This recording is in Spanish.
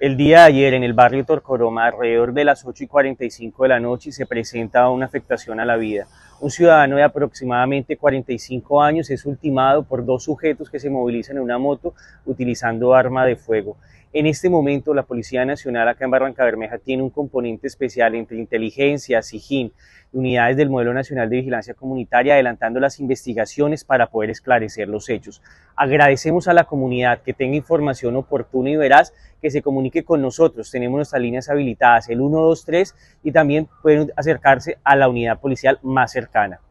El día de ayer en el barrio Torcoroma, alrededor de las 8:45 de la noche, se presenta una afectación a la vida. Un ciudadano de aproximadamente 45 años es ultimado por dos sujetos que se movilizan en una moto utilizando arma de fuego. En este momento la Policía Nacional acá en Barrancabermeja tiene un componente especial entre inteligencia, Sijín, unidades del Modelo Nacional de Vigilancia Comunitaria, adelantando las investigaciones para poder esclarecer los hechos. Agradecemos a la comunidad que tenga información oportuna y veraz, que se comunique con nosotros. Tenemos nuestras líneas habilitadas, el 123, y también pueden acercarse a la unidad policial más cercana.